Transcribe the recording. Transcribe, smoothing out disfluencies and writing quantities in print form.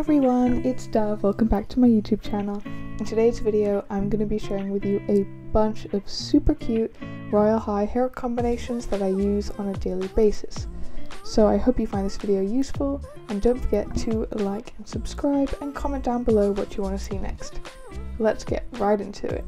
everyone, it's Dove, welcome back to my YouTube channel. In today's video, I'm going to be sharing with you a bunch of super cute Royal High hair combinations that I use on a daily basis. So I hope you find this video useful, and don't forget to like and subscribe and comment down below what you want to see next. Let's get right into it.